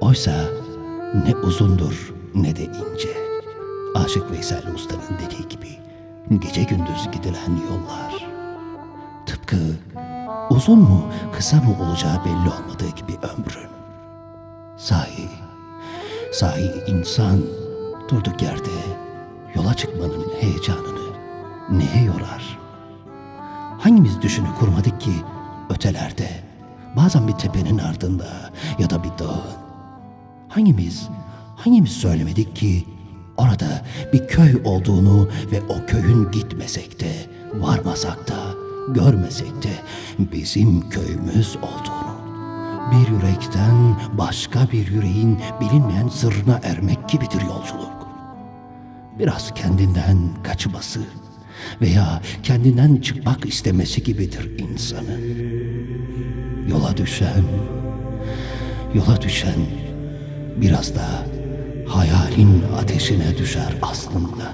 Oysa ne uzundur ne de ince. Aşık Veysel Usta'nın dediği gibi gece gündüz gidilen yollar. Tıpkı uzun mu kısa mı olacağı belli olmadığı gibi ömrün. Sahi insan durduk yerde yola çıkmanın heyecanını neye yorar? Hangimiz düşünü kurmadık ki ötelerde, bazen bir tepenin ardında ya da bir dağın? Hangimiz söylemedik ki orada bir köy olduğunu ve o köyün gitmesek de, varmasak da, görmesek de bizim köyümüz olduğunu? Bir yürekten başka bir yüreğin bilinmeyen sırrına ermek gibidir yolculuk. Biraz kendinden kaçması veya kendinden çıkmak istemesi gibidir insanı. Yola düşen biraz da hayalin ateşine düşer aslında.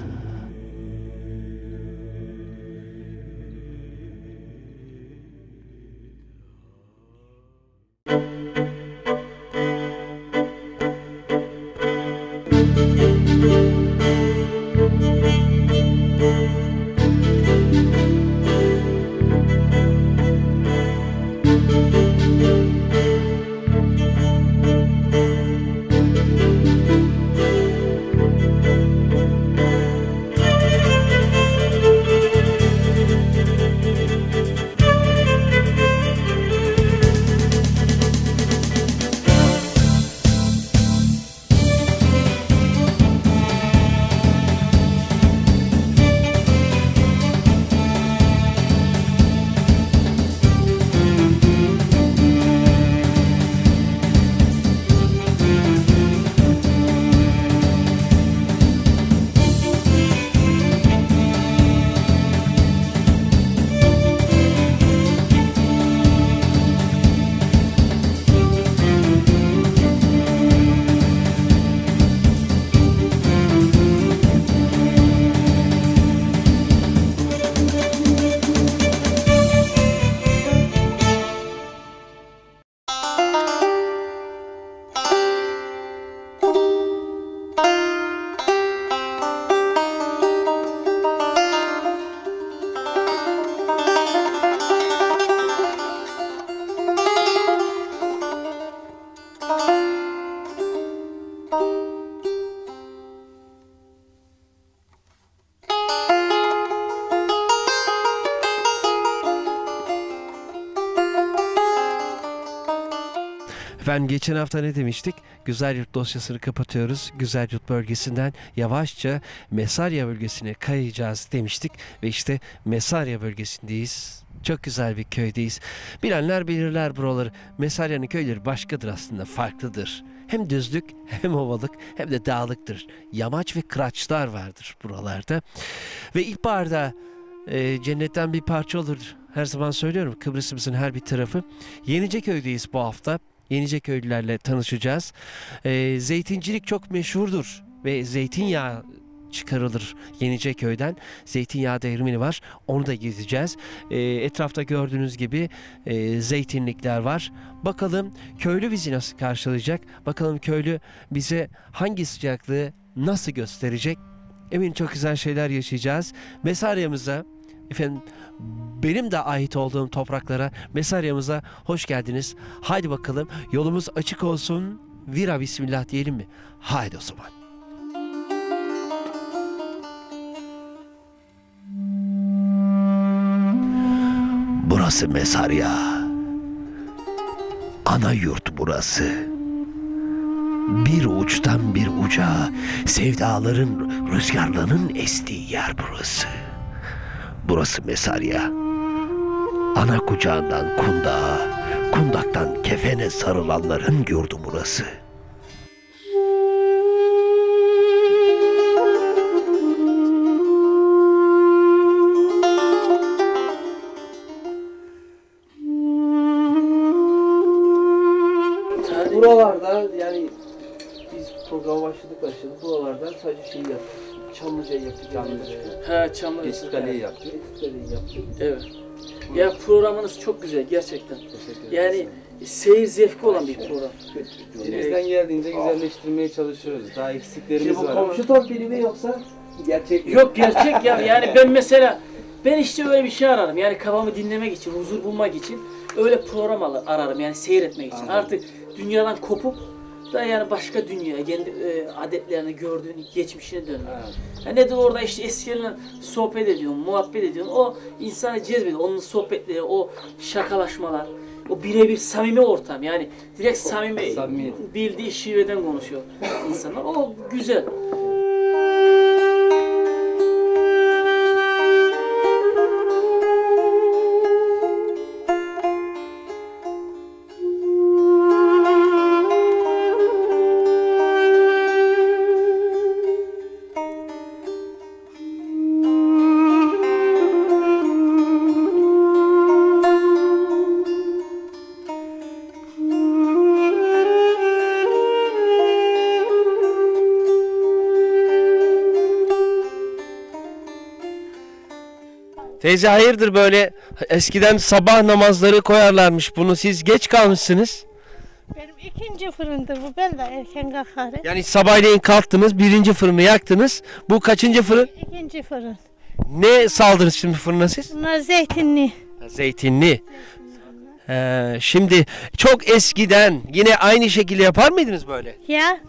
Geçen hafta ne demiştik? Güzelyurt dosyasını kapatıyoruz. Güzelyurt bölgesinden yavaşça Mesarya bölgesine kayacağız demiştik. Ve işte Mesarya bölgesindeyiz. Çok güzel bir köydeyiz. Bilenler bilirler buraları. Mesarya'nın köyleri başkadır aslında, farklıdır. Hem düzlük, hem ovalık, hem de dağlıktır. Yamaç ve kıraçlar vardır buralarda. Ve ilkbaharda cennetten bir parça olur. Her zaman söylüyorum, Kıbrıs'ımızın her bir tarafı. Yeniceköy'deyiz bu hafta. Yeniceköylülerle tanışacağız. Zeytincilik çok meşhurdur ve zeytinyağı çıkarılır Yeniceköy'den. Zeytinyağı devrimini var. Onu da gezeceğiz. Etrafta gördüğünüz gibi zeytinlikler var. Bakalım köylü bizi nasıl karşılayacak? Bakalım köylü bize hangi sıcaklığı nasıl gösterecek? Eminim çok güzel şeyler yaşayacağız. Mesarya'mıza, efendim, benim de ait olduğum topraklara, Mesarya'mıza hoş geldiniz. Haydi bakalım, yolumuz açık olsun. Vira bismillah diyelim mi? Haydi o zaman. Burası Mesarya. Ana yurt burası. Bir uçtan bir uca sevdaların, rüzgarlarının estiği yer burası. Burası Mesarya. Ana kucağından kundağa, kundaktan kefene sarılanların yurdu burası. Buralarda, yani biz programa başladık buralardan sadece şey yaptık. Çamlıca'yı yaptık. Çamlıca'yı yaptık. Evet. Ya programınız çok güzel gerçekten. Teşekkür ederim. Yani seyir zevki olan bir program. Elimizden geldiğince güzelleştirmeye çalışıyoruz. Daha eksiklerimiz var. Bu komşu top filmi yoksa gerçek? Yok gerçek ya. Yani ben mesela işte öyle bir şey ararım. Yani kafamı dinlemek için, huzur bulmak için öyle program ararım. Yani seyretmek için. Anladım. Artık dünyadan kopup da yani başka dünyaya, kendi adetlerini gördüğün geçmişine dönmek. Yani nedir orada işte eskilerle sohbet ediyorsun, muhabbet ediyorsun. O insanı cezbediyor. Onun sohbetleri, o şakalaşmalar, o birebir samimi ortam. Yani direkt samimi, bildiği şiveden konuşuyor insanlar. O güzel. Teyze hayırdır böyle, eskiden sabah namazları koyarlarmış bunu, siz geç kalmışsınız. Benim ikinci fırındır bu, ben de erken kalkarım. Yani sabahleyin kalktınız, birinci fırını yaktınız, bu kaçıncı fırın? İkinci fırın. Ne saldınız şimdi fırına siz? Bunlar zeytinli. Zeytinli. Şimdi çok eskiden yine aynı şekilde yapar mıydınız böyle? Ya.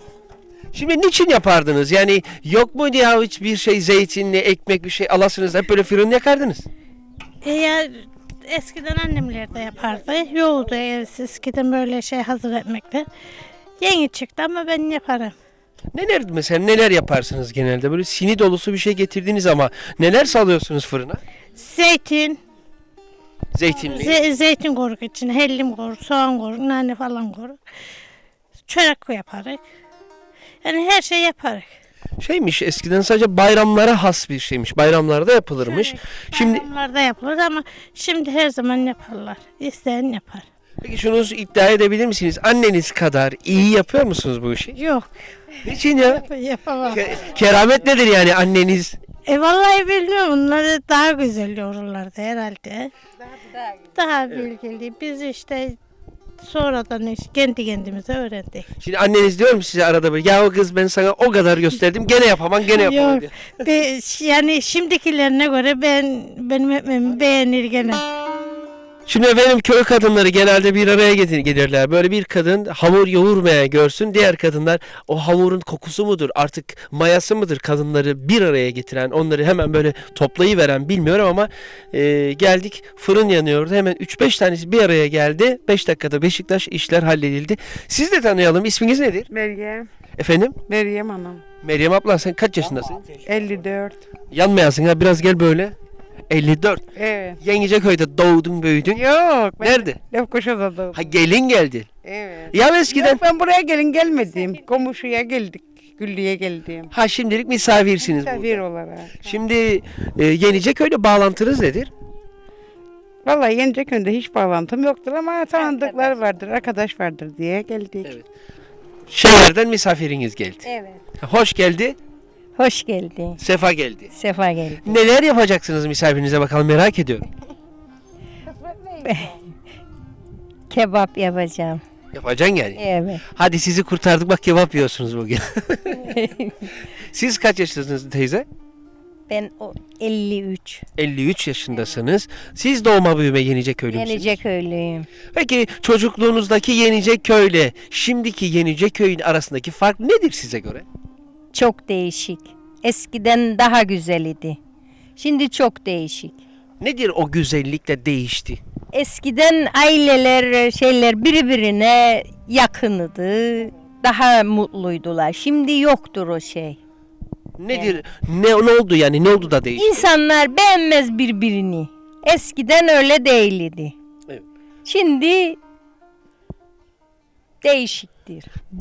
Şimdi niçin yapardınız? Yani yok muydu ya hiçbir şey, zeytinli, ekmek bir şey alasınız hep böyle fırın yakardınız? Ya eskiden annemler de yapardı. Yoğurdu eskiden böyle şey hazır etmekte. Yeni çıktı ama ben yaparım. Neler mesela, neler yaparsınız genelde? Böyle sini dolusu bir şey getirdiniz ama neler salıyorsunuz fırına? Zeytin. Zeytinli. Zeytin koruk için. Hellim koruk, soğan koruk, nane falan koruk. Çörek yaparız. Yani her şey yaparız. Şeymiş, eskiden sadece bayramlara has bir şeymiş. Bayramlarda yapılırmış. Evet, bayramlarda yapılır ama şimdi her zaman yaparlar. İsteyen yapar. Peki şunu iddia edebilir misiniz? Anneniz kadar iyi yapıyor musunuz bu işi? Yok. Niçin ya? Yapamam. Keramet nedir yani anneniz? Vallahi bilmiyorum. Onlar daha güzel yorulurlardı herhalde. Daha bilgili. Evet. Biz işte... Sonradan kendi kendimize öğrendik. Şimdi anneniz diyor mu size arada böyle, ya o kız ben sana o kadar gösterdim gene yapaman diyor. Yani şimdikilerine göre benim ekmeğimi beğenir gene. Şimdi efendim köy kadınları genelde bir araya gelirler. Böyle bir kadın hamur yoğurmaya görsün. Diğer kadınlar o hamurun kokusu mudur artık mayası mıdır kadınları bir araya getiren, onları hemen böyle toplayıveren bilmiyorum ama geldik fırın yanıyordu. Hemen 3-5 tanesi bir araya geldi. 5 dakikada Beşiktaş işler halledildi. Siz de tanıyalım. İsminiz nedir? Meryem. Efendim? Meryem Hanım. Meryem abla sen kaç yaşındasın? 54. Yanmayasın ha, biraz gel böyle. 54. Evet. Yeniceköy'de doğdun, büyüdün. Yok. Nerede? Levkoşağı'da doğdum. Ha, gelin geldi. Evet. Ya eskiden... Yok, ben buraya gelin gelmedim. Komşuya geldik. Güllü'ye geldim. Ha, şimdilik misafirsiniz burada. Misafir olarak. Şimdi Yeniceköy'le bağlantınız nedir? Vallahi Yeniceköy'de hiç bağlantım yoktur ama tanıdıklar vardır, arkadaş vardır diye geldik. Evet. Şehirden misafiriniz geldi. Evet. Hoş geldi. Hoş geldi. Sefa geldi. Sefa geldi. Neler yapacaksınız misafirinize bakalım, merak ediyorum. Kebap yapacağım. Yapacaksın yani? Evet. Hadi sizi kurtardık bak, kebap yiyorsunuz bugün. Siz kaç yaşındasınız teyze? Ben 53. 53 yaşındasınız. Siz doğma büyüme Yeniceköylü müsünüz? Yeniceköylüyüm. Peki çocukluğunuzdaki Yeniceköy ile şimdiki Yeniceköy'ün arasındaki fark nedir size göre? Çok değişik. Eskiden daha güzel idi. Şimdi çok değişik. Nedir o güzellikle değişti? Eskiden aileler, şeyler birbirine yakındı. Daha mutluydular. Şimdi yoktur o şey. Nedir? Yani. Ne oldu yani? Ne oldu da değişti? İnsanlar beğenmez birbirini. Eskiden öyle değildi. Evet. Şimdi değişik.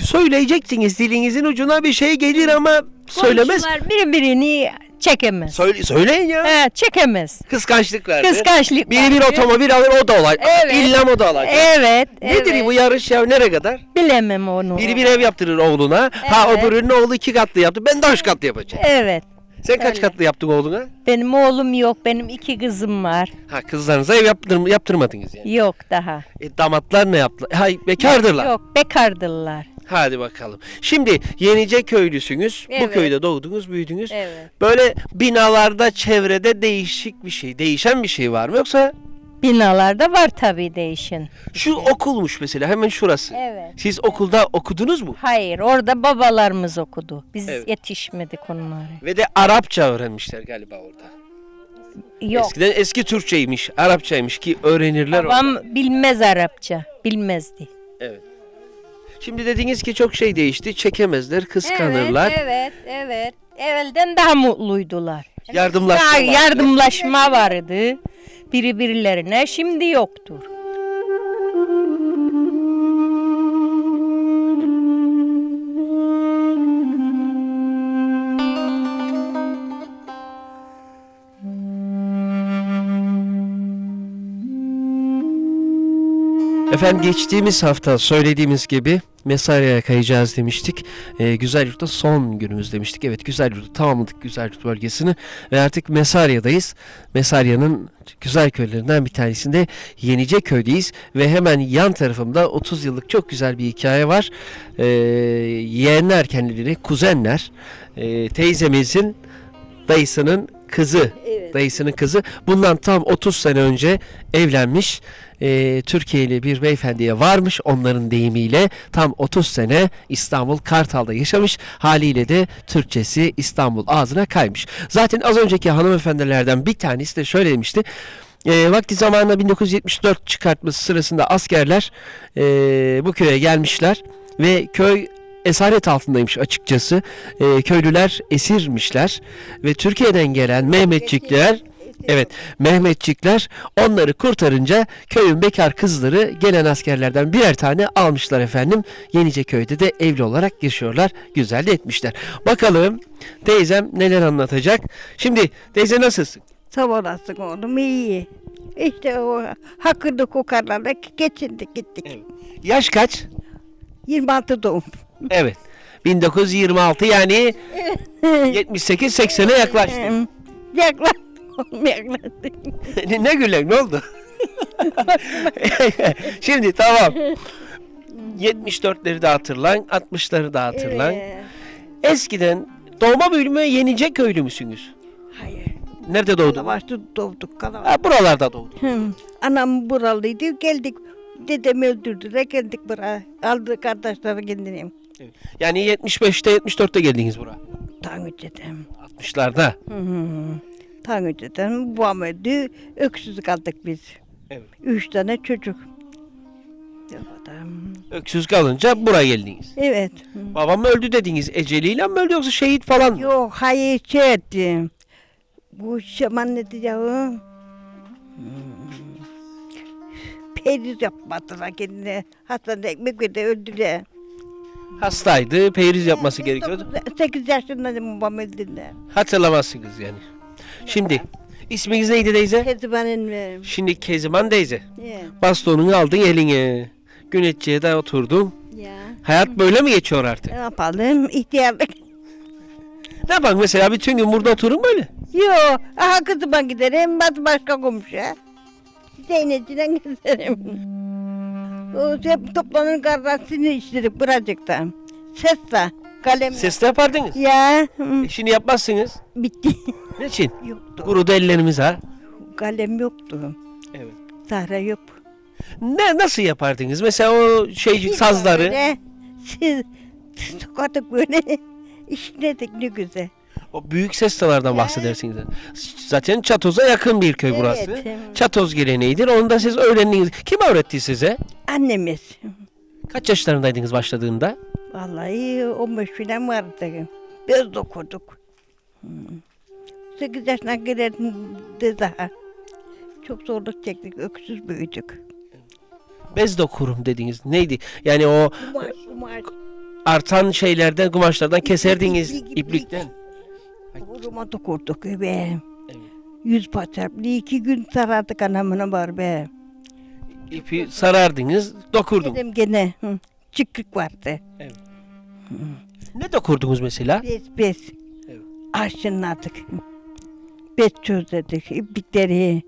Söyleyecektiniz, dilinizin ucuna bir şey gelir ama söylemez. Komşular birbirini çekemez. Söyleyin ya. He, çekemez. Kıskançlık verdi. Kıskançlık. Biri bir otomobil alır, o da olay. Evet. İlla o da olay. Evet. Nedir bu yarış ya, nereye kadar? Bilemem onu. Biri bir ev yaptırır oğluna. Evet. Ha, öbürünün oğlu 2 katlı yaptı. Ben de 3 katlı yapacağım. Evet. Sen öyle. Kaç katlı yaptın oğluna? Benim oğlum yok. Benim 2 kızım var. Ha, kızlarınıza ev yaptırmadınız yani. Yok daha. Damatlar ne yaptılar? Hay, bekardırlar. Yok bekardırlar. Hadi bakalım. Şimdi Yeniceköylüsünüz. Evet. Bu köyde doğdunuz, büyüdünüz. Evet. Böyle binalarda, çevrede değişik bir şey, değişen bir şey var mı yoksa? Binalarda var tabii değişen. Şu okulmuş mesela, hemen şurası. Evet. Siz okulda okudunuz mu? Hayır, orada babalarımız okudu. Biz yetişmedik onlara. Ve de Arapça öğrenmişler galiba orada. Yok. Eskiden eski Türkçeymiş, Arapçaymış ki öğrenirler. Babam orada bilmez Arapça, bilmezdi. Evet. Şimdi dediniz ki çok şey değişti, çekemezler, kıskanırlar. Evet. Evvelden daha mutluydular. Yardımlaşma vardı. Yardımlaşma vardı birbirlerine, şimdi yoktur. Efendim geçtiğimiz hafta söylediğimiz gibi Mesarya'ya kayacağız demiştik. Güzelyurt'ta son günümüz demiştik. Evet, Güzelyurt'u tamamladık, Güzelyurt bölgesini ve artık Mesarya'dayız. Mesarya'nın güzel köylerinden bir tanesinde Yeniceköy'deyiz ve hemen yan tarafımda 30 yıllık çok güzel bir hikaye var. Yeğenler kendileri, kuzenler, teyzemizin dayısının kızı. Evet. Dayısının kızı bundan tam 30 sene önce evlenmiş. Türkiye'li bir beyefendiye varmış, onların deyimiyle tam 30 sene İstanbul Kartal'da yaşamış, haliyle de Türkçesi İstanbul ağzına kaymış. Zaten az önceki hanımefendilerden bir tanesi de şöyle demişti. Vakti zamanında 1974 çıkartması sırasında askerler bu köye gelmişler ve köy esaret altındaymış açıkçası. Köylüler esirmişler ve Türkiye'den gelen Mehmetçikler, evet, Mehmetçikler onları kurtarınca köyün bekar kızları gelen askerlerden birer tane almışlar efendim. Yeniceköy'de de evli olarak yaşıyorlar. Güzel de etmişler. Bakalım teyzem neler anlatacak. Şimdi teyze nasılsın? Sağ olasın oğlum, iyi. İşte o hakırdık, o karlarla geçindik gittik. Evet. Yaş kaç? 26 doğum. Evet. 1926 yani 78-80'e yaklaştı. Yaklaştı. Ne gülüyor, ne oldu? Şimdi tamam. 74'leri de hatırlan, 60'ları da hatırlan. Eskiden doğma büyüme Yeniceköylü müsünüz? Hayır. Nerede doğdun? Kalavaç'ta doğduk. Kalavaç. Ha, buralarda doğduk. Anam buralıydı, geldik. Dedemi öldürdüler, geldik buraya. Aldık kardeşleri kendini. Evet. Yani 75'te 74'te geldiniz buraya. Tam önceden. 60'larda. Tam önceden babam öldü, öksüz kaldık biz. Evet. 3 tane çocuk. Öksüz kalınca buraya geldiniz. Evet. Babam öldü dediniz, eceliyle mi öldü yoksa şehit falan mı? Yok, hayır, şey etti. Bu zaman ne diyeceğim? Periz yapmadılar kendine. Hastanede ekmek verdi, öldüler. Hastaydı, periz yapması gerekiyordu. 8 yaşındaydım babam öldüğünde. Hatırlamazsınız yani. Şimdi isminiz neydi teyze? Keziman'ın benim. Şimdi Keziman teyze. Yeah. Bastonunu aldın eline. Güneççiye de oturdum. Yeah. Hayat böyle mi geçiyor artık? Ne yapalım? İhtiyarlık. Ne yapalım mesela? Bütün gün burada oturun böyle. Yok. Aha kızıma giderim. Başka komşuya. Zeynetçiden giderim. Hep toplanın kardeşini işledik buracıktan. Sesle. Kalemle. Sesle yapardınız? Ya. Yeah. Şimdi yapmazsınız. Bitti. Niçin? Yoktu. Kurudu ellerimiz ha? Kalem yoktu. Evet. Sahra yok. Ne, nasıl yapardınız? Mesela o şeycik sazları. Böyle, siz tokadık böyle, işledik ne güzel. O büyük ses talardan bahsedersiniz. Zaten Çatoz'a yakın bir köy burası. Evet. Çatoz geleneğidir. Onu da siz öğrendiniz. Kim öğretti size? Annemiz. Kaç yaşlarındaydınız başladığında? Vallahi 15 falan vardı. Biraz dokuduk. 8 yaşına gelirdi daha. Çok zorluk çektik, öksüz büyüdük. Bez dokurum dediniz, neydi? Yani o kumaş. Artan şeylerden, kumaşlardan keserdiniz, iplikten. Kuruma dokurduk be. Evet. 100 parçaplı 2 gün sarardık, anamına var be. İpi sarardınız, dokurdum. Dedim gene, çıkık vardı. Evet. Ne dokurdunuz mesela? Bez. aşınladık. Betçöz dedik, iplikleri,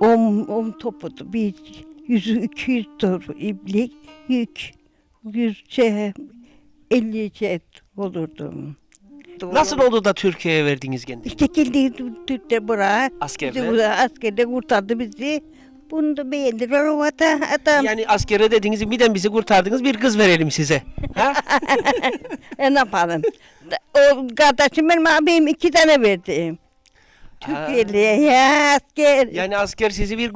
on topudu, 100-200 doğru iblik, 150 olurdu. Nasıl oldu da Türkiye'ye verdiniz kendinizi? İşte geldi Türkler buraya, askerde kurtardı bizi. Bunu da beğendiler o adam. Yani askere dediğiniz birden bizi kurtardınız, bir kız verelim size. Ne yapalım? O kardeşim benim abim 2 tane verdi. Türkiye'liye ya asker. Yani asker sizi bir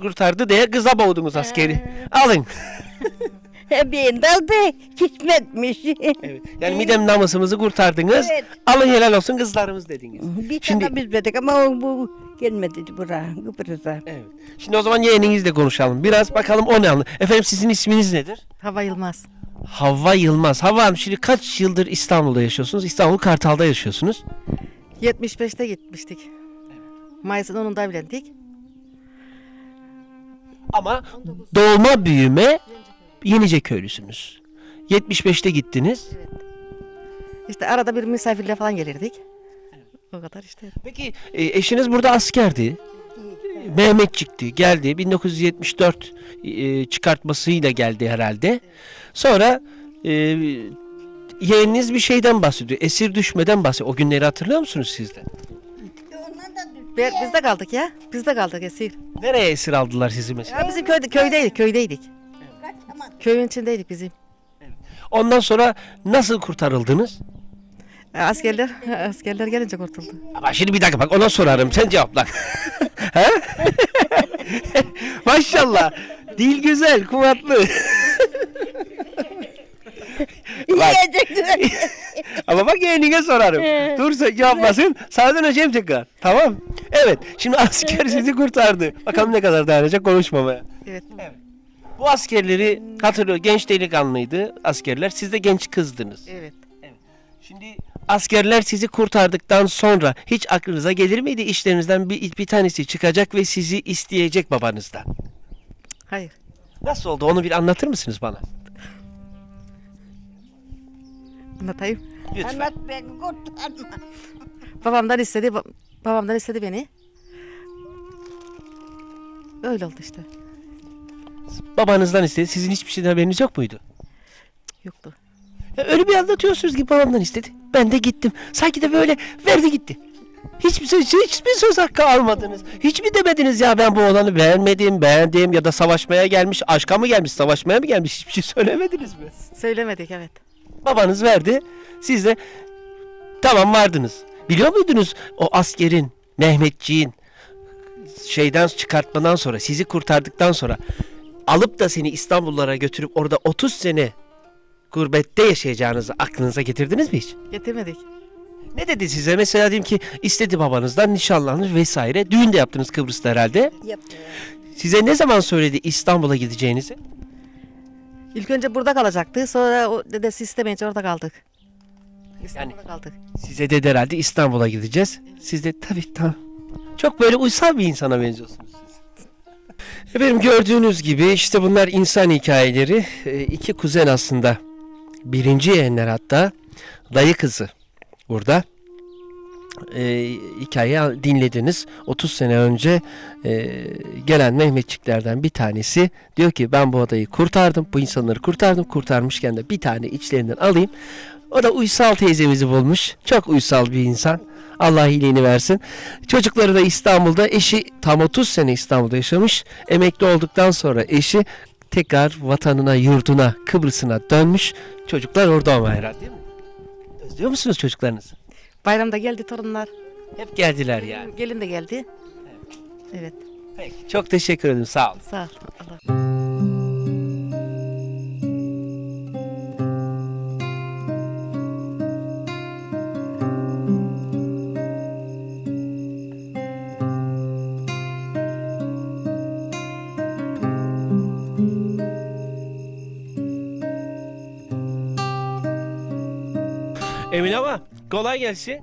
kurtardı diye kıza boğdunuz askeri. Alın. Ben daldı, hikmetmiş. Evet. Yani midem namusumuzu kurtardınız, evet. Alın helal olsun kızlarımız dediniz. Bir tane biz verdik ama o bu gelmedi buraya, Kıbrıs'a. Evet. Şimdi o zaman yeğeninizle konuşalım. Biraz bakalım o ne anlıyor. Efendim sizin isminiz nedir? Havva Yılmaz. Havva Yılmaz. Havva Hanım şimdi kaç yıldır İstanbul'da yaşıyorsunuz? İstanbul Kartal'da yaşıyorsunuz. 75'te gitmiştik. Evet. Mayıs'ın 10'unda evlendik. Ama doğma büyüme... Yeniceköylüsünüz. 75'te gittiniz. Evet. İşte arada bir misafirle falan gelirdik. Evet. O kadar işte. Peki eşiniz burada askerdi. Evet. Mehmetçikti. Geldi. 1974 çıkartmasıyla geldi herhalde. Evet. Sonra yeğeniniz bir şeyden bahsediyor. Esir düşmeden bahsediyor. O günleri hatırlıyor musunuz siz de? Biz de kaldık ya. Biz de kaldık esir. Nereye esir aldılar sizi mesela? Ya bizim köydeydik. Köyün içindeydik bizim. Evet. Ondan sonra nasıl kurtarıldınız? Askerler gelince kurtuldu. Ama şimdi bir dakika bak ona sorarım sen cevapla. Maşallah. Dil güzel, kuvvetli. Ama bak yeğenine sorarım. Dur sen cevaplasın. Sağdan önce tekrar. Tamam. Evet. Şimdi asker sizi kurtardı. Bakalım ne kadar dayanacak konuşmamaya. Evet. Evet. Bu askerleri hatırlıyor, genç delikanlıydı askerler, siz de genç kızdınız. Evet. Evet. Şimdi askerler sizi kurtardıktan sonra hiç aklınıza gelir miydi işlerinizden bir tanesi çıkacak ve sizi isteyecek babanızdan? Hayır. Nasıl oldu onu bir anlatır mısınız bana? Anlatayım. Lütfen. Anlat beni kurtarma. Babamdan istedi beni. Öyle oldu işte. Babanızdan istedi. Sizin hiçbir şeyden haberiniz yok muydu? Yoktu. Ya öyle bir anlatıyorsunuz ki babamdan istedi. Ben de gittim. Sanki de böyle verdi gitti. Hiçbir söz hakkı almadınız. Hiç mi demediniz ya ben bu olanı beğendim ya da savaşmaya gelmiş, aşka mı gelmiş, savaşmaya mı gelmiş? Hiçbir şey söylemediniz mi? Söylemedik evet. Babanız verdi. Siz de tamam vardınız. Biliyor muydunuz o askerin, Mehmetçiğin şeyden çıkartmadan sonra, sizi kurtardıktan sonra alıp da seni İstanbullara götürüp orada 30 sene gurbette yaşayacağınızı aklınıza getirdiniz mi hiç? Getirmedik. Ne dedi size? Mesela diyeyim ki istedi babanızdan nişanlanır vesaire. Düğün de yaptınız Kıbrıs'ta herhalde. Yaptım. Size ne zaman söyledi İstanbul'a gideceğinizi? İlk önce burada kalacaktı. Sonra o dedesi istemeyince orada kaldık. İstanbul'da yani, kaldık. Size dedi herhalde İstanbul'a gideceğiz. Siz de tabii tamam. Çok böyle uysal bir insana benziyorsunuz. Efendim gördüğünüz gibi işte bunlar insan hikayeleri. 2 kuzen aslında. Birinci yeğenler hatta. Dayı kızı burada. Hikayeyi dinlediniz. 30 sene önce gelen Mehmetçiklerden bir tanesi diyor ki ben bu adayı kurtardım. Bu insanları kurtardım. Kurtarmışken de bir tane içlerinden alayım. O da uysal teyzemizi bulmuş. Çok uysal bir insan. Allah iyiliğini versin. Çocukları da İstanbul'da, eşi tam 30 sene İstanbul'da yaşamış. Emekli olduktan sonra eşi tekrar vatanına, yurduna, Kıbrıs'ına dönmüş. Çocuklar orada ama herhalde değil mi? Özlüyor musunuz çocuklarınızı? Bayramda geldi torunlar. Hep geldiler yani. Gelin de geldi. Evet. Evet. Peki, çok teşekkür ederim. Sağ olun. Sağ olun. Allah. Emine ama kolay gelsin.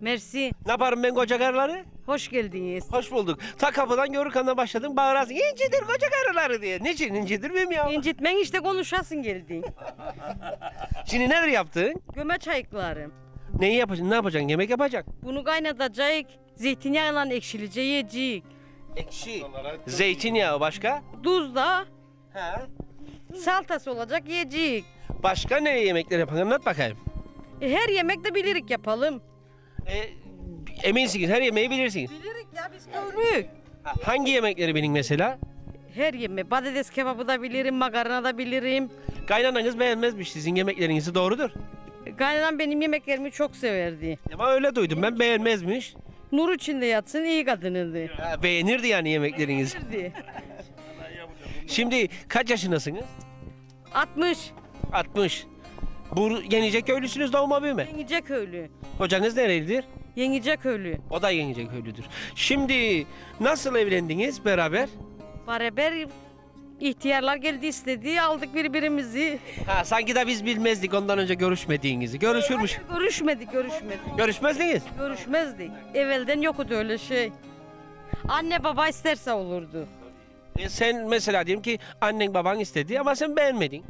Mersi. Ne yaparım ben koca karıları? Hoş geldiniz. Hoş bulduk. Ta kapıdan görürkandan başladın bağırasın. İncidir koca karıları diye. Niçin incidir miyim ya? İncitmen işte konuşasın geldin. Şimdi neler yaptın? Gömeç ayıklarım. Neyi yapacaksın? Ne yapacaksın? Yemek yapacaksın. Bunu kaynatacak. Zeytinyağıyla ekşileceği yiyecek. Ekşi. Zeytinyağı başka? Tuz da. He. Saltası olacak, yiyecek. Başka ne yemekler yapalım? Anlat bakayım. Her yemekte bilirik yapalım. Eminsiniz her yemeği bilirsiniz. Bilirik ya, biz görürük. Hangi yemekleri bilin mesela? Her yemeği. Patates kebabı da bilirim, makarna da bilirim. Kaynananız beğenmezmiş sizin yemeklerinizi, doğrudur. Kaynanan benim yemeklerimi çok severdi. Ama öyle duydum ben, beğenmezmiş. Nur içinde yatsın, iyi kadınıydı. Ha, beğenirdi yani yemeklerinizi. Beğenirdi. Şimdi kaç yaşındasınız? 60. 60. Bu Yeniceköylüsünüz, doğma büyüme? Yeniceköylü. Hocanız nerelidir? Yeniceköylü. O da Yeniceköylüdür. Şimdi nasıl evlendiniz beraber? Beraber ihtiyarlar geldi istedi, aldık birbirimizi. Ha, sanki de biz bilmezdik ondan önce görüşmediğinizi. Görüşürmüş. Görüşmedik. Görüşmezdiniz? Görüşmezdik. Evvelden yoktu öyle şey. Anne baba isterse olurdu. Sen mesela diyelim ki annen baban istedi ama sen beğenmedin.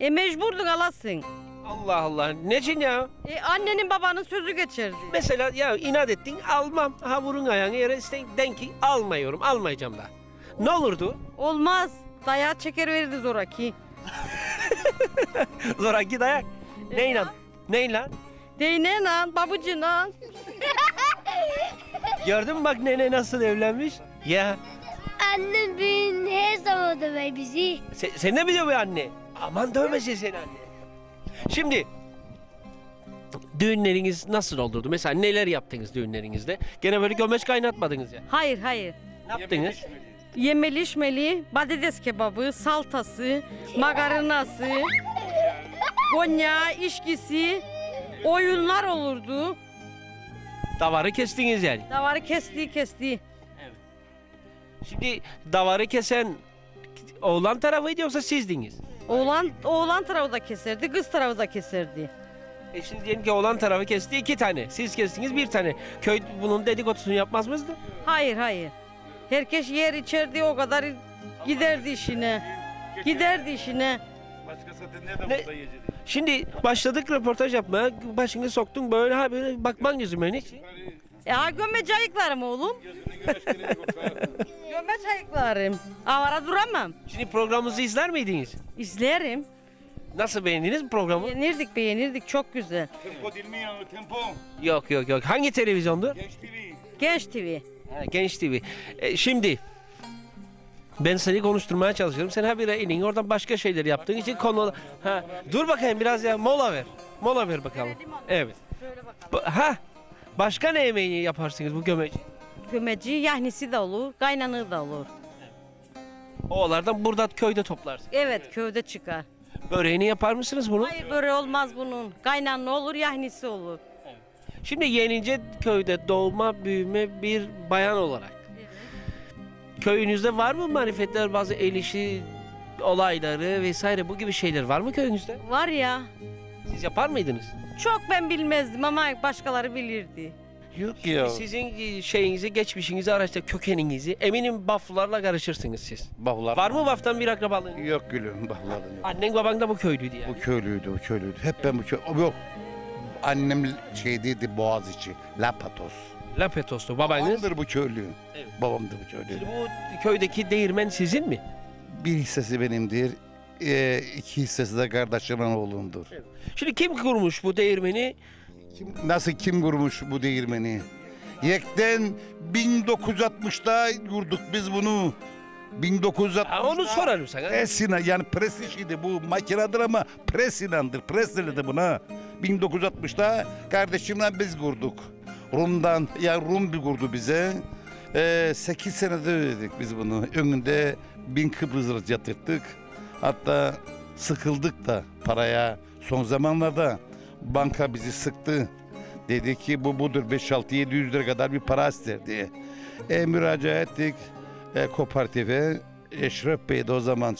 Mecburdun, alasın. Allah Allah, ne için ya? Annenin babanın sözü geçerdi. Mesela ya inat ettin, almam. Ha, vurun ayağını yere, den ki almıyorum, almayacağım da. Ne olurdu? Olmaz, dayağı çeker verirdi zoraki. Zoraki dayak? Neyle? Neyle? Değneyle, babacığına. Gördün mü bak nene nasıl evlenmiş? Ya. Annem bugün her zaman döver bizi. Sen ne biliyor bu anne? Aman dövmesin seni anne. Şimdi düğünleriniz nasıl olurdu? Mesela neler yaptınız düğünlerinizde? Gene böyle gömeç kaynatmadınız ya. Hayır hayır. Ne yaptınız? Yemeli içmeli, patates kebabı, saltası, makarnası, konya, içkisi, oyunlar olurdu. Davarı kestiniz yani. Davarı kesti. Evet. Şimdi davarı kesen oğlan tarafıydı yoksa sizdiniz? Oğlan tarafı da keserdi, kız tarafı da keserdi. Şimdi diyelim ki oğlan tarafı kesti 2 tane, siz kestiniz 1 tane. Köy bunun dedikodusunu yapmaz mıydı? Hayır. Herkes yer içerdi, o kadar giderdi işine. Başka zaten ne de burada yiyecekti. Şimdi başladık röportaj yapmaya, başını soktun böyle, ha böyle bakman gözüme hiç. Gömeç ayıklarım oğlum. Gömeç ayıklarım. Avara duramam. Şimdi programımızı izler miydiniz? İzlerim. Nasıl, beğendiniz mi programı? Beğenirdik. Çok güzel. Tempo değil mi ya? Tempo. Yok. Hangi televizyondur? Genç TV. Ha, Genç TV. Şimdi ben seni konuşturmaya çalışıyorum. Sen habire elini oradan başka şeyler yaptığın için konu... Ha, dur bakayım biraz ya, mola ver bakalım. Evet. Ha. Başka ne yemeği yaparsınız bu gömeci? Gömeci yahnisi de olur, kaynanığı da olur. Oğlardan burada köyde toplarsınız. Evet, köyde çıkar. Böreğini yapar mısınız bunu? Hayır, böreği olmaz bunun. Kaynanı olur, yahnisi olur. Evet. Şimdi Yeniceköy'de doğma büyüme bir bayan olarak. Evet. Köyünüzde var mı marifetler, bazı el işi olayları vesaire, bu gibi şeyler var mı köyünüzde? Var ya. Siz yapar mıydınız? Çok ben bilmezdim ama başkaları bilirdi. Yok ya. Sizin şeyinizi, geçmişinizi araştır, kökeninizi. Eminim baflarla karışırsınız siz. Baflar. Var mı baftan bir akrabalığınız? Yok gülüm, baflardan yok. Annen baban da bu köylüydü yani. Bu köylüydü. Hep ben bu köy. Yok. Annem şeydiydi, Boğaziçi, Lapatos. Lapatos'tu babanız. Babamdır bu köylü. Evet. Şimdi bu köydeki değirmen sizin mi? Bir hissesi benimdir. 2 hissesi de kardeşimin oğlundur. Evet. Şimdi kim kurmuş bu değirmeni? Kim kurmuş bu değirmeni? Yekten 1960'da kurduk biz bunu. 1960'da. Ha, onu sorarım sana. Presina, yani pres işiydi bu, makinedir ama presinandır. Pres dedi buna. 1960'da kardeşimle biz kurduk. Rum'dan, yani Rum bir kurdu bize. 8 senede ödedik biz bunu. Önünde 1000 Kıbrıs lirası yatırttık. Hatta sıkıldık da paraya. Son zamanlarda banka bizi sıktı. Dedi ki bu budur, 5-6-700 lira kadar bir para ister diye. Müracaat ettik kooperatife. Eşref Bey de o zaman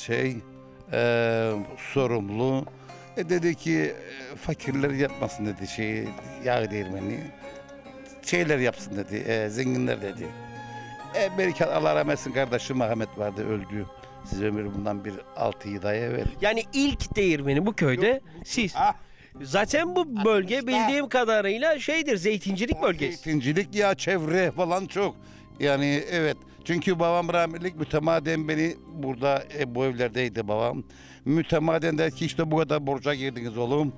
sorumlu. Dedi ki fakirler yapmasın dedi yağ değirmeni. Şeyler yapsın dedi, zenginler dedi. Belki Allah rahmet eylesin, kardeşim Mehmet vardı, öldü. Siz ömür bundan bir 6-7 ay evvel. Yani ilk değirmeni bu köyde siz. Zaten bu bölge bildiğim kadarıyla şeydir, zeytincilik bölgesi. Zeytincilik ya, çevre falan çok. Yani evet. Çünkü babam rahmetlik mütemaden beni burada, bu evlerdeydi babam. Mütemaden der ki işte bu kadar borca girdiniz oğlum.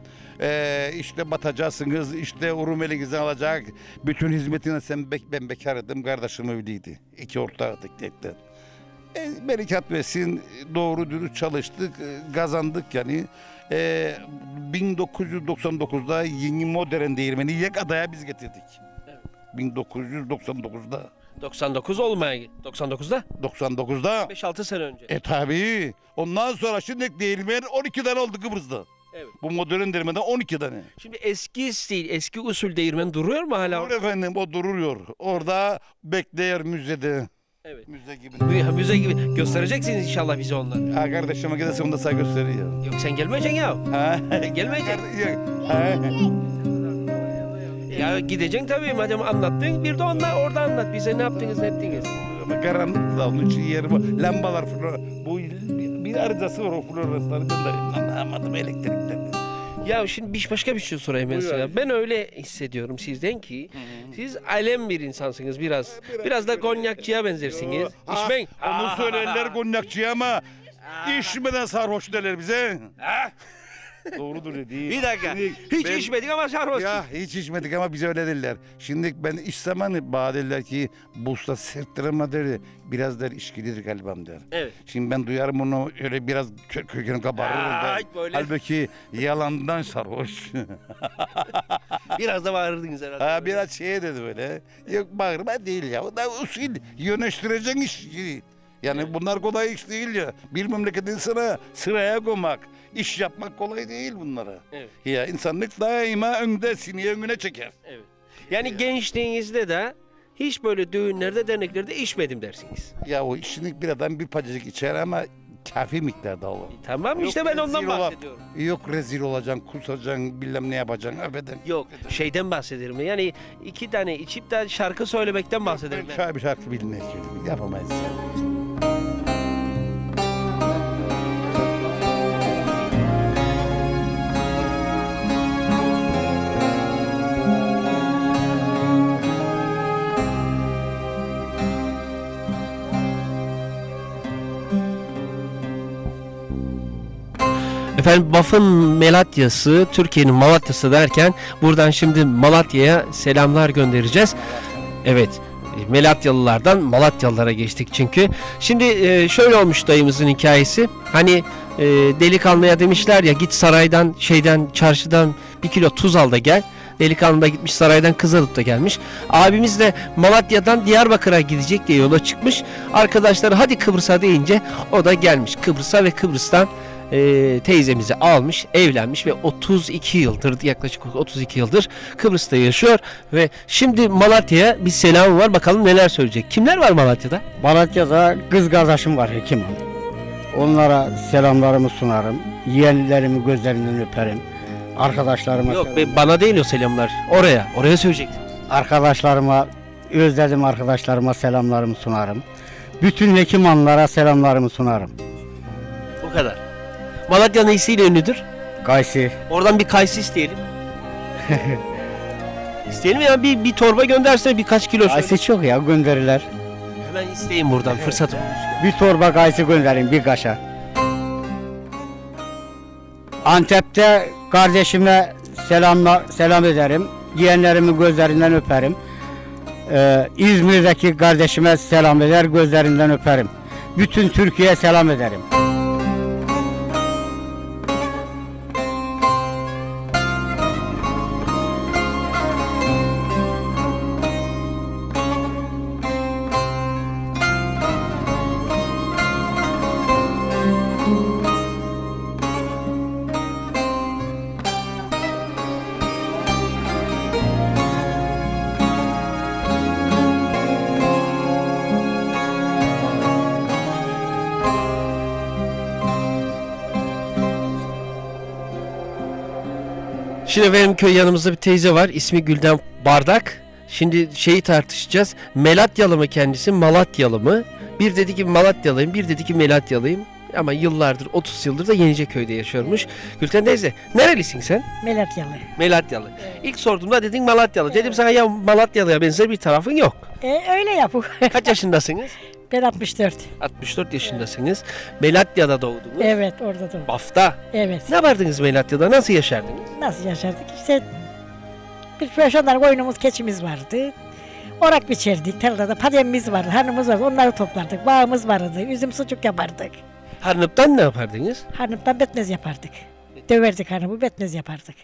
İşte batacaksınız, işte urum elinizi alacak. Bütün hizmetine sen ben bekardım, kardeşim evliydi. İki ortağıydık dediler. Bereket versin, doğru dürüst çalıştık, kazandık yani. 1999'da yeni modern değirmeni yek adaya biz getirdik. Evet. 1999'da. 99'da. 5-6 sene önce. Tabii. Ondan sonra şimdi değirmen 12 tane oldu Kıbrıs'ta. Evet. Bu modern değirmenden 12 tane. Şimdi eski stil, eski usul değirmen duruyor mu hala? Dur efendim, o duruyor. Orada bekliyor müzede. Evet. Müze gibi. Müze gibi. Göstereceksiniz inşallah bize onları. Ha kardeşim, gidesin bunu da sana gösteriyor. Yok sen gelmeyeceksin ya. Ha. Gelmeyeceksin. Ha. Ya gideceksin tabii, madem anlattın, bir de onlar orada anlat bize, ne yaptınız ne ettiniz. Ama karanlık da onun için yeri var. Lambalar flora. Bu bir arızası var o floraslarında. Anlamadım elektrikten. Ya şimdi başka bir şey sorayım mesela. Ben öyle hissediyorum sizden ki siz alem bir insansınız biraz. Biraz da konyakçıya benzersiniz. İçmeyin. Onu söylerler konyakçıya ama içmeden sarhoş derler bize. Doğrudur dediği. Bir dakika. Şimdi hiç içmedik ama sarhoştuk. Ya hiç içmedik ama bize öyle derler. Şimdi ben içsem hani bana derler ki busta serttirme derdi. Biraz der içkilidir kalbim der. Evet. Şimdi ben duyarım onu, öyle biraz kökünü kabarırım der. Halbuki yalandan sarhoş. Biraz da bağırırdınız herhalde. Ha, biraz şey dedi böyle. Yok bağırma değil ya. O da usul yönlendireceksin işi. Yani evet, bunlar kolay iş değil ya. Bir memleketin sıraya koymak, iş yapmak kolay değil bunlara. Evet. Ya insanlık daima önde, siniye önüne çeker. Evet. Yani gençliğinizde de hiç böyle düğünlerde, derneklerde içmedim dersiniz. Ya o içlik bir adam bir pacacık içer ama kafi miktarda olur. Tamam yok, işte ben ondan bahsediyorum. Yok rezil olacaksın, kusacaksın, bilmem ne yapacaksın. Öbeden. Yok şeyden bahsederim. Yani iki tane içip de şarkı söylemekten bahsederim. Ben şarkı bilmek yapamayız. Efendim Baf'ın Malatya'sı, Türkiye'nin Malatya'sı derken buradan şimdi Malatya'ya selamlar göndereceğiz. Evet, Malatyalılardan Malatyalılara geçtik çünkü. Şimdi şöyle olmuş dayımızın hikayesi. Hani delikanlıya demişler ya, git saraydan, şeyden, çarşıdan bir kilo tuz al da gel. Delikanlı da gitmiş saraydan kız alıp da gelmiş. Abimiz de Malatya'dan Diyarbakır'a gidecek diye yola çıkmış. Arkadaşları hadi Kıbrıs'a deyince o da gelmiş Kıbrıs'a ve Kıbrıs'tan teyzemizi almış, evlenmiş ve 32 yıldır, yaklaşık 32 yıldır Kıbrıs'ta yaşıyor ve şimdi Malatya'ya bir selamı var. Bakalım neler söyleyecek. Kimler var Malatya'da? Malatya'da kız kardeşim var, hekim. Onlara selamlarımı sunarım. Yeğenlerimi gözlerinden öperim. Arkadaşlarıma... Yok be, bana değil o selamlar. Oraya söyleyecektim. Arkadaşlarıma, özledim arkadaşlarıma selamlarımı sunarım. Bütün hekimanlara selamlarımı sunarım. Bu kadar. Malatya neyisiyle ünlüdür? Kayısı. Oradan bir kayısı isteyelim. İsteyelim ya, bir torba göndersene birkaç kilo. Kayısı çok ya, gönderirler. Hemen isteyin buradan, fırsat olmuş. Bir torba kayısı gönderin, bir kaşa. Antep'te kardeşime selam ederim. Yeğenlerimin gözlerinden öperim. İzmir'deki kardeşime selam eder, gözlerinden öperim. Bütün Türkiye'ye selam ederim. Şimdi efendim köy yanımızda bir teyze var. İsmi Gülden Bardak. Şimdi şeyi tartışacağız. Malatyalı mı kendisi, Malatyalı mı? Bir dedi ki Malatyalıyım, bir dedi ki Malatyalıyım. ama yıllardır, 30 yıldır da Yeniceköy'de yaşıyormuş. Gülten teyze, nerelisin sen? Malatyalı. Malatyalı. Evet. İlk sorduğumda dedin Malatyalı. Evet. Dedim sana ya Malatyalı'ya benzer bir tarafın yok. Öyle yapıyor. Kaç yaşındasınız? Ben 64. 64 yaşındasınız. Evet. Malatya'da doğdunuz. Evet, orada doğdum. Bafta. Evet. Ne yapardınız Malatya'da? Nasıl yaşardınız? Nasıl yaşardık? İşte bir profesyonel koyunumuz, keçimiz vardı. Orak biçerdik, tarlada pademimiz vardı, hanımız vardı, onları toplardık, bağımız vardı, üzüm sucuk yapardık. Harnıptan ne yapardınız? Harnıptan betmez yapardık. Döverdik harnıpı, betmez yapardık.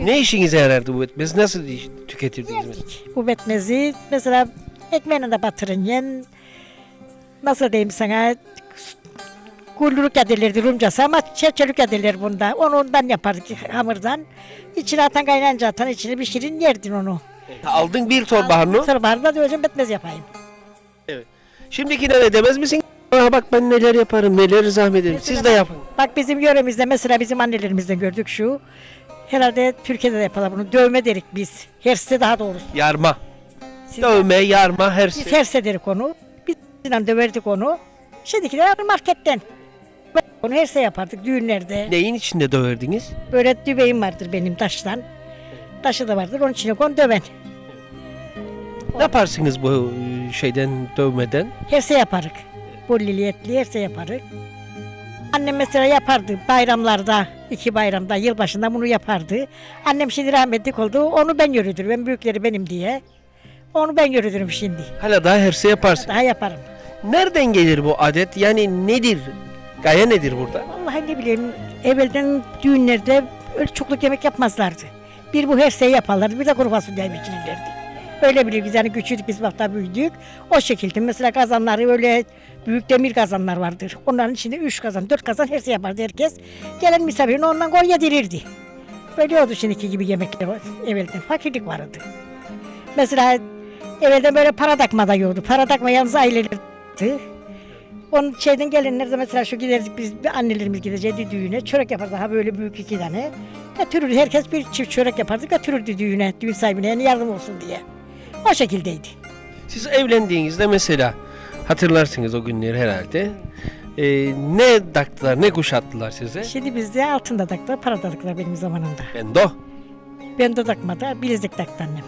Ne işinize yarardı bu betmez? Nasıl tüketirdiniz? Bu betmezi mesela ekmeğine de batırın yen, nasıl diyeyim sana, kulluruk edilirdi Rumcası ama çerçelük edilir bunda. Onu ondan yapardık, hamurdan. İçine atan, kaynanca atan, içine pişirin, yerdin onu. Aldın bir torba harnu. Bir torba harnu da ölçüm bitmez yapayım. Evet. Şimdiki ne demez misin? Bak ben neler yaparım, neler zahmet ederim. Siz de yapın. Bak bizim yöremizde mesela bizim annelerimizden gördük şu. Herhalde Türkiye'de de yapalım bunu. Dövme derik biz. Herse daha doğrusu. Yarma. Siz dövme, yarma, herse. Biz herse derik onu. Biz döverdik onu. Şimdikiler marketten. Onu herse yapardık düğünlerde. Neyin içinde döverdiniz? Böyle dübeğim vardır benim taştan. Taşı da vardır, onun içine kon döven. Ne yaparsınız bu şeyden, dövmeden? Her şey yaparık. Bollili etli her şey yaparık. Annem mesela yapardı bayramlarda, iki bayramda, yılbaşında bunu yapardı. Annem şimdi rahmetlik oldu, onu ben yürüdürüm, ben büyükleri benim diye. Onu ben yürüdürüm şimdi. Hala daha her şey yaparsın. Daha yaparım. Nereden gelir bu adet, yani nedir? Gaye nedir burada? Vallahi ne bileyim, evvelden düğünlerde öyle çokluk yemek yapmazlardı. Bir bu her şeyi yaparlardı, bir de kuru fasulyeyi bitirirlerdi. Öyle biliriz yani, küçüldük biz bakta büyüdük. O şekilde mesela kazanları öyle büyük demir kazanlar vardır. Onların içinde 3 kazan, 4 kazan her şey yapardı herkes. Gelen misafirine ondan koy yedirirdi. Böyle oldu şimdiki gibi yemekler evvelden. Fakirlik vardı. Mesela evvelden böyle para takma da yoktu. Para takma yalnız ailelerdi. Onun şeyden gelenlerde mesela şu giderdik biz, annelerimiz gidecekti düğüne. Çörek yapardı daha böyle büyük 2 tane. Götürürdü, herkes bir çift çörek yapardı, götürürdü düğüne, düğün sahibine yani yardım olsun diye. O şekildeydi. Siz evlendiğinizde mesela hatırlarsınız o günleri herhalde. Ne taktılar, ne kuşattılar size? Şimdi bizde altın da taktılar, para da taktılar benim zamanımda. Bendo? Bendo takmadı, bilezik taktı annem.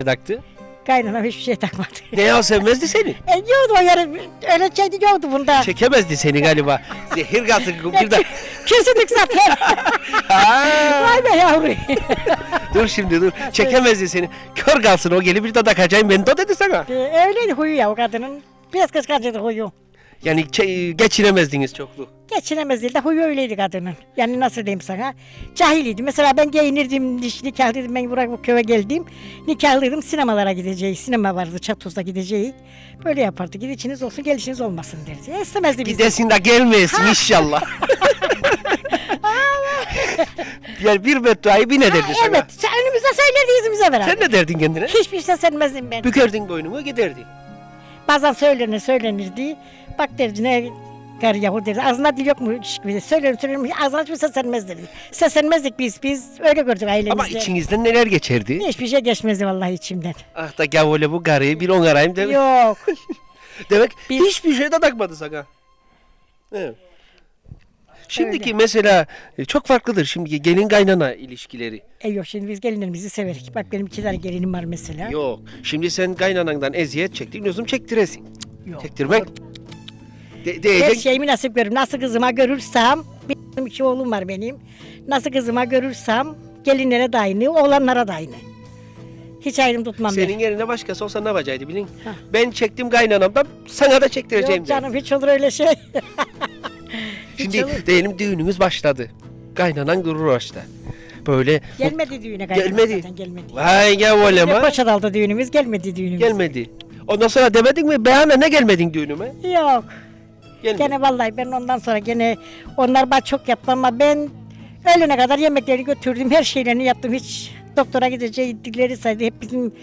Ne taktı? Kaynanam hiçbir şey takmadı. Ne ya, sevmezdi seni? Yoktu o yarın, öyle şeydi yoktu bunda. Çekemezdi seni galiba. Zehir gazı bir de. Kesinlik zaten. Vay be yavru. Dur şimdi dur. Çekemezdi seni. Kör kalsın o, gelip bir de takacağım ben de dedi sana. Öyleydi huyu ya o kadının. Biraz kıskancıydı huyu. Yani geçinemezdiniz çoklu. Geçinemezdi de huyu öyleydi kadının. Yani nasıl diyeyim sana? Cahiliydi. Mesela ben giyinirdim, nikahlıydım. Ben buraya bu köye geldim. Nikahlıydım, sinemalara gideceğiz. Sinema vardı, Çatoz'da gideceğiz. Böyle yapardı. Gidişiniz olsun, gelişiniz olmasın derdi. İstemezdi bizi. Gidesin de gelmeyesin inşallah. Yani bir bedduayı bir ne derdi sana? Evet, önümüze söylerdi, yüzümüze beraber. Sen ne derdin kendine? Hiçbir şey söylemezdim ben. Bükerdin boynumu, giderdi. Bazen söylenirdi. Bak derdi ne gar yahu derdi. Ağzına dil yok mu? Söylerim. Ağzına hiçbir seslenmez derdi. Seslenmezdik biz. Öyle gördük ailemizde. Ama içinizden neler geçerdi? Hiçbir şey geçmezdi vallahi içimden. Ah da gavole bu garıyı bir on arayayım demek. Yok. Demek biz... hiçbir şey de takmadı sana. Evet. Şimdiki öyle. Mesela çok farklıdır şimdiki gelin kaynana ilişkileri. Yok şimdi biz gelinlerimizi severik. Bak benim 2 tane gelinim var mesela. Yok şimdi sen kaynanandan eziyet çektin, lüzum çektiresin. Yok. Çektirmek. Her şeyimi nasip görürüm. Nasıl kızıma görürsem, benim 2 oğlum var benim. Nasıl kızıma görürsem gelinlere de aynı, oğlanlara da aynı. Hiç ayrım tutmam. Senin ben. Yerine başkası olsa ne yapacaktı bilin? Heh. Ben çektim kaynanamdan, sana da çektireceğim. Yok canım derim. Hiç olur öyle şey. Şimdi diyelim düğünümüz başladı. Kaynanan gurur başta. Böyle... Gelmedi düğüne kaynanan zaten, gelmedi. Vay gavole ma. Levkoşağı'da düğünümüz, gelmedi düğünümüz. Gelmedi. Ondan sonra demedin mi? Beyane ne gelmedin düğünüme? Yok. Gelmedi. Gene vallahi ben ondan sonra gene... Onlar bana çok yaptı ama ben... Öğlene kadar yemekleri götürdüm, her şeylerini yaptım. Hiç doktora gidecekleri saydı. Hep bizim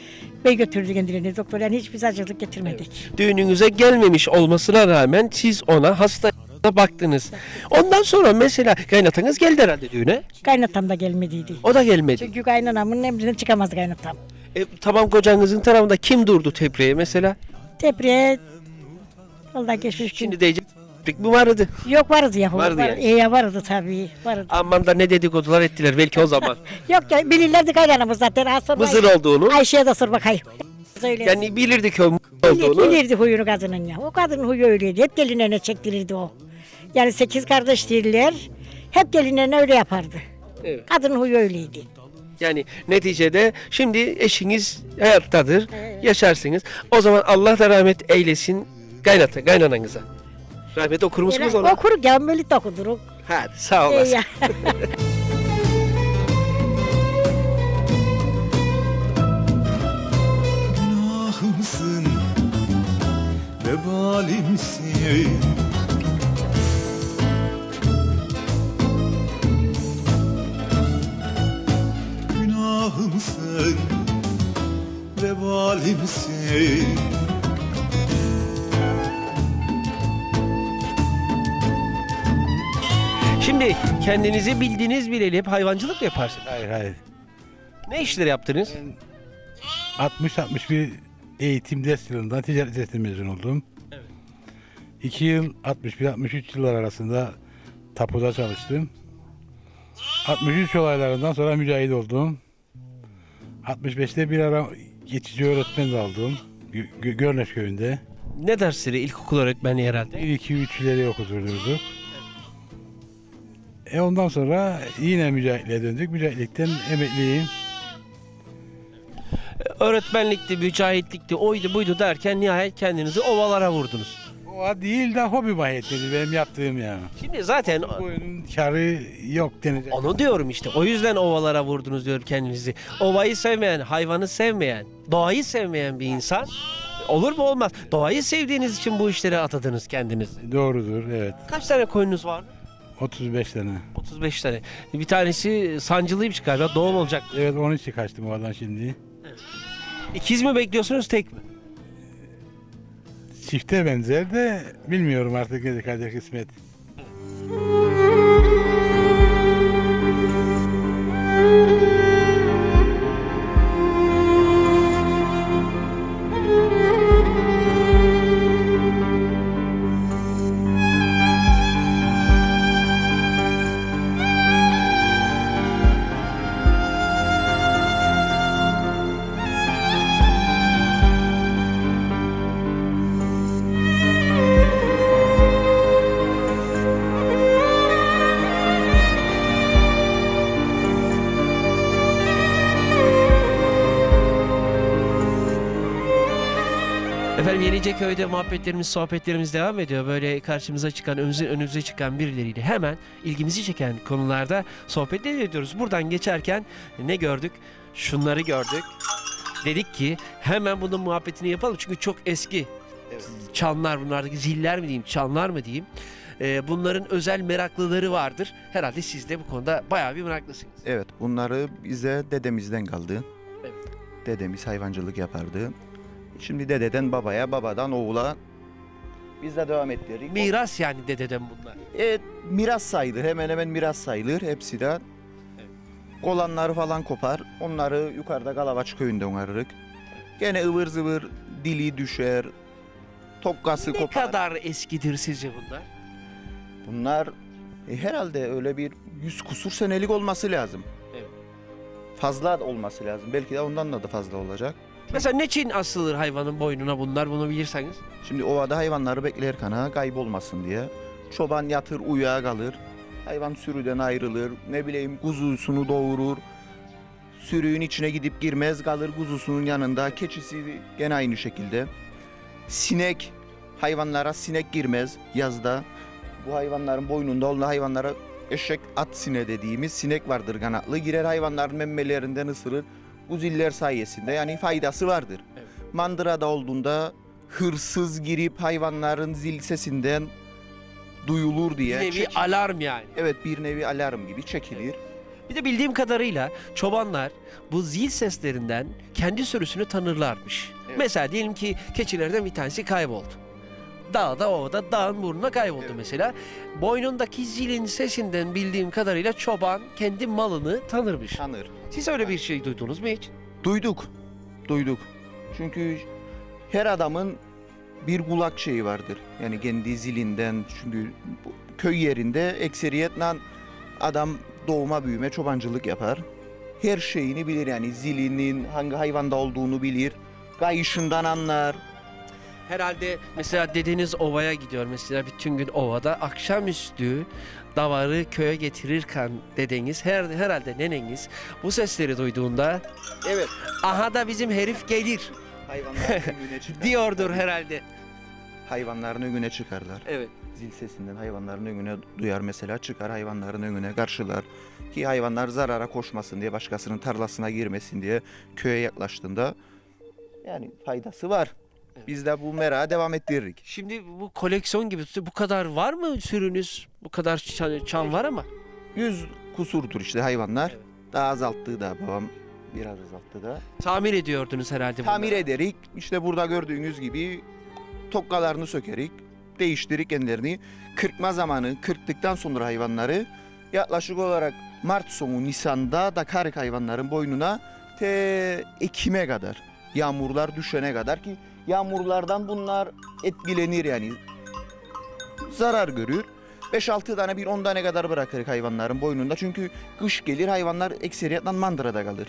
bey götürdü kendilerini doktora. Yani hiçbir acılık getirmedik. Evet. Düğününüze gelmemiş olmasına rağmen siz ona hasta... baktınız. Ondan sonra mesela kaynatanız geldi herhalde düğüne. Kaynatam da gelmediydi. O da gelmedi. Çünkü kaynanamın emrine çıkamazdı kaynatam. Tamam, kocanızın tarafında kim durdu tepriğe mesela? Tepriğe Vallahi geçmiş gün. Şimdi diyecek mi vardı? Yok vardı ya. Vardı yani. Vardı tabii. Vardı. Aman da ne dedikodular ettiler belki o zaman. Yok ya bilirlerdi kaynanamız zaten. Asır Mısır olduğunu. Ayşe'ye de sor bakayım. Söylesin. Yani bilirdik o olduğunu. Bilirdi huyunu kadının ya. O kadının huyu öyleydi. Hep gelinlerine çektirirdi o. Yani 8 kardeş değiller. Hep gelinlerine öyle yapardı. Evet. Kadının huyu öyleydi. Yani neticede şimdi eşiniz hayattadır, evet, yaşarsınız. O zaman Allah da rahmet eylesin kaynananıza. Rahmet okurumuz mu ona? Okuruk ya, melit okuduruk. Hadi sağ olasın. Günahımsın ve balimsin. Günahımsın ve balimsin. Şimdi kendinizi bildiğiniz bileli hep hayvancılık mı yaparsınız? Hayır hayır. Ne işleri yaptınız? 60-61 eğitim ders yılından ticaret dersine mezun oldum. Evet. 2 yıl 61-63 yıllar arasında tapuda çalıştım. 63 olaylarından sonra mücahit oldum. 65'te bir ara geçici öğretmen de aldım. Görneçköy'ünde. Ne dersleri? İlkokul öğretmenliği herhalde. 1-2-3'leri okuturduk. Ondan sonra yine mücahitliğe döndük. Mücahitlikten emekliyim. Öğretmenlikti, mücahitlikti, oydu buydu derken nihayet kendinizi ovalara vurdunuz. Ova değil de hobi mahiyetleri benim yaptığım yani. Şimdi zaten... Oyunun karı yok denecek. Onu diyorum işte. O yüzden ovalara vurdunuz diyor kendinizi. Ovayı sevmeyen, hayvanı sevmeyen, doğayı sevmeyen bir insan olur mu? Olmaz. Doğayı sevdiğiniz için bu işlere atadınız kendinizi. Doğrudur, evet. Kaç tane koyunuz var? 35 tane. 35 tane. Bir tanesi sancılıymış galiba. Doğum olacak. Evet, onun için kaçtım oradan şimdi. Evet. İkiz mi bekliyorsunuz, tek mi? Çifte benzer de bilmiyorum artık ne kadar kısmet. Yeniceköy'de muhabbetlerimiz, sohbetlerimiz devam ediyor. Böyle karşımıza çıkan, önümüze çıkan birileriyle hemen ilgimizi çeken konularda sohbetler ediyoruz. Buradan geçerken ne gördük? Şunları gördük. Dedik ki hemen bunun muhabbetini yapalım. Çünkü çok eski, evet, çanlar, bunlardaki ziller mi diyeyim, çanlar mı diyeyim. Bunların özel meraklıları vardır. Herhalde siz de bu konuda bayağı bir meraklısınız. Evet, bunları bize dedemizden kaldı. Evet. Dedemiz hayvancılık yapardı. Şimdi dededen babaya, babadan oğula biz de devam ettirdik. Miras yani dededen bunlar. Evet, miras sayılır. Hemen hemen miras sayılır. Hepsi de, evet, olanları falan kopar. Onları yukarıda Kalavaç köyünde onarırık. Evet. Gene ıvır zıvır, dili düşer, tokkası ne kopar. Ne kadar eskidir sizce bunlar? Bunlar herhalde öyle bir 100 kusur senelik olması lazım. Evet. Fazla olması lazım. Belki de ondan da fazla olacak. Mesela ne için asılır hayvanın boynuna bunlar, bunu bilirseniz? Şimdi ovada hayvanları bekler kana kaybolmasın diye. Çoban yatır uyuya kalır. Hayvan sürüden ayrılır. Ne bileyim kuzusunu doğurur. Sürüğün içine gidip girmez kalır kuzusunun yanında. Keçisi gene aynı şekilde. Sinek, hayvanlara sinek girmez yazda. Bu hayvanların boynunda olan hayvanlara eşek at sineği dediğimiz sinek vardır kanatlı. Girer hayvanların memelerinden ısırır. Bu ziller sayesinde yani faydası vardır. Evet. Mandırada olduğunda hırsız girip hayvanların zil sesinden duyulur diye. Bir nevi çekilir. Alarm yani. Evet, bir nevi alarm gibi çekilir. Evet. Bir de bildiğim kadarıyla çobanlar bu zil seslerinden kendi sürüsünü tanırlarmış. Evet. Mesela diyelim ki keçilerden bir tanesi kayboldu. Dağda, ovada, dağın burnuna kayboldu, evet, mesela. Boynundaki zilin sesinden bildiğim kadarıyla çoban kendi malını tanırmış. Tanır. Siz öyle bir şey duydunuz mu hiç? Duyduk. Duyduk. Çünkü her adamın bir kulak şeyi vardır. Yani kendi zilinden, çünkü köy yerinde ekseriyetle adam doğuma büyüme çobancılık yapar. Her şeyini bilir, yani zilinin hangi hayvanda olduğunu bilir, kayışından anlar. Herhalde mesela dedeniz ovaya gidiyor, mesela bütün gün ovada, akşamüstü davarı köye getirirken dedeniz, herhalde neneniz bu sesleri duyduğunda, evet, aha da bizim herif gelir diyordur herhalde. Hayvanlarını güne çıkarlar. Evet. Zil sesinden hayvanlarını güne duyar mesela, çıkar hayvanlarını güne karşılar ki hayvanlar zarara koşmasın diye, başkasının tarlasına girmesin diye köye yaklaştığında yani faydası var. Evet. Biz de bu merağa devam ettiririk. Şimdi bu koleksiyon gibi, bu kadar var mı sürünüz? Bu kadar çan var ama. 100 kusurdur işte hayvanlar. Evet. Daha azalttığı da babam, biraz azalttı da. Tamir ediyordunuz herhalde bunları. Tamir ederik. İşte burada gördüğünüz gibi tokkalarını sökerik, değiştirik kendilerini. Kırkma zamanı, kırktıktan sonra hayvanları yaklaşık olarak Mart sonu, Nisan'da da karık hayvanların boynuna Ekim'e kadar, yağmurlar düşene kadar ki yağmurlardan bunlar etkilenir yani. Zarar görür. 5-6 tane, bir 10 tane kadar bırakır hayvanların boynunda. Çünkü kış gelir, hayvanlar ekseriyetle mandırada kalır.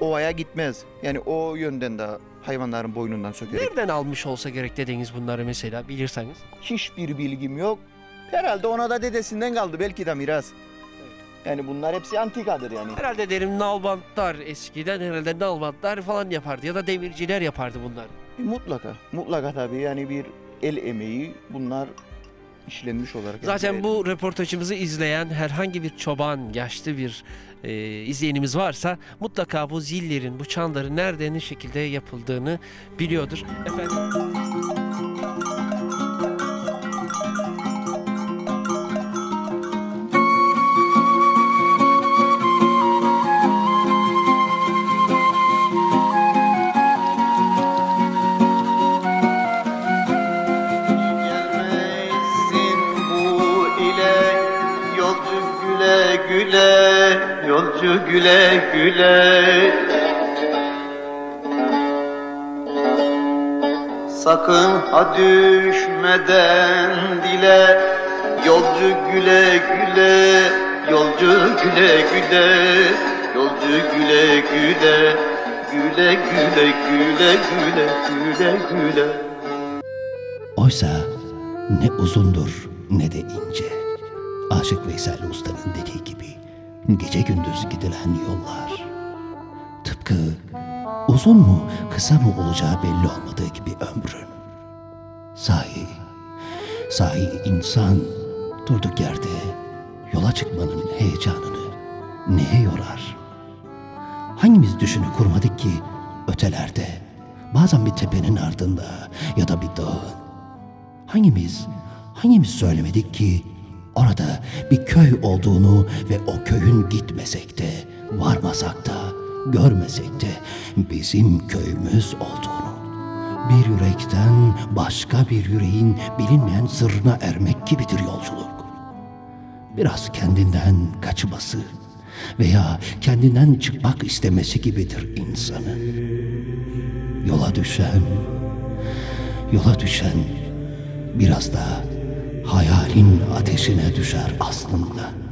Ovaya gitmez. Yani o yönden de hayvanların boynundan sökerek. Nereden almış olsa gerek dedeniz bunları mesela, bilirseniz? Hiçbir bilgim yok. Herhalde ona da dedesinden kaldı. Belki de miras. Yani bunlar hepsi antikadır yani. Herhalde derim nalbantlar, eskiden herhalde nalbantlar falan yapardı ya da demirciler yapardı bunlar. Mutlaka tabii, yani bir el emeği bunlar işlenmiş olarak. Zaten bu röportajımızı izleyen herhangi bir çoban, yaşlı bir izleyenimiz varsa mutlaka bu zillerin, bu çanların nerede, ne şekilde yapıldığını biliyordur. Efendim... Yolcu güle güle, sakın ha düşmeden dile. Yolcu güle güle, yolcu güle güle, yolcu güle güle, güle güle güle güle güle güle. Oysa ne uzundur ne de ince, Aşık Veysel Usta'nın dediği gibi gece gündüz gidilen yollar, tıpkı uzun mu kısa mı olacağı belli olmadığı gibi ömrün. Sahi insan durduk yerde yola çıkmanın heyecanını neye yorar? Hangimiz düşünü kurmadık ki ötelerde, bazen bir tepenin ardında ya da bir dağın? Hangimiz söylemedik ki orada bir köy olduğunu ve o köyün gitmesek de, varmasak da, görmesek de bizim köyümüz olduğunu. Bir yürekten başka bir yüreğin bilinmeyen sırrına ermek gibidir yolculuk. Biraz kendinden kaçması veya kendinden çıkmak istemesi gibidir insanın. Yola düşen biraz da hayalin ateşine düşer aslında.